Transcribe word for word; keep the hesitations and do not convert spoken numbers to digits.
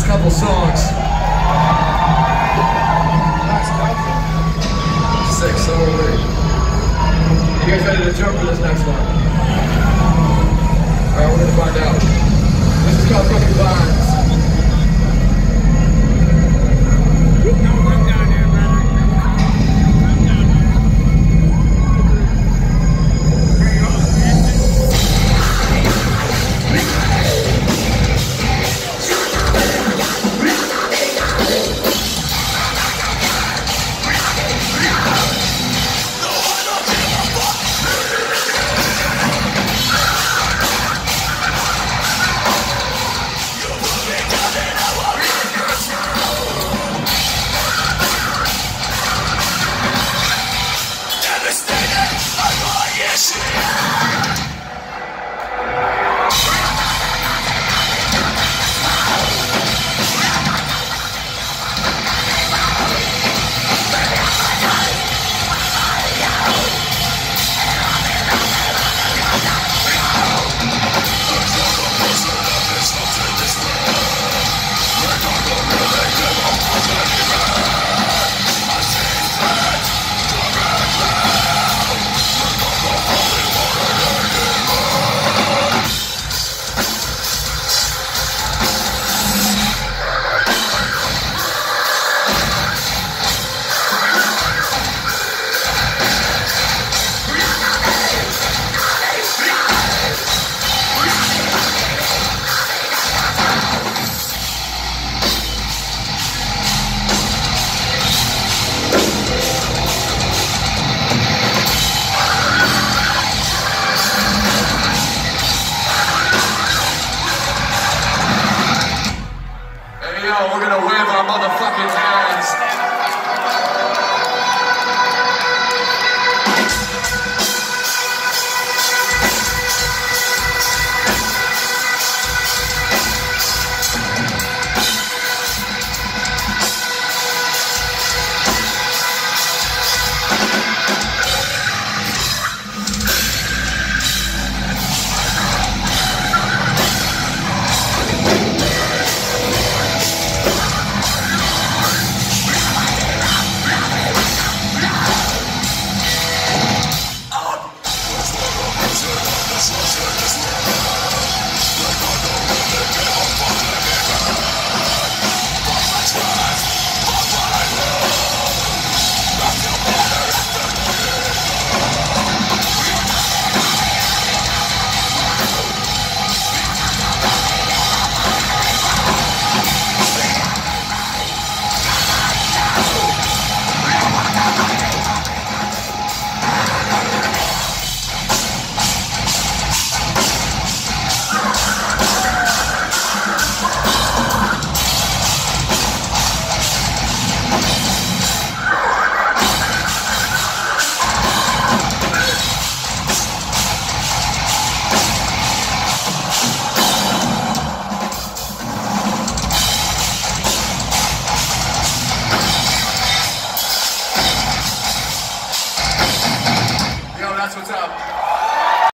last couple songs. Last couple? Six, somewhere there. You guys ready to jump for this next one? Alright, we're gonna find out. This is called Crooked Lines. Yes!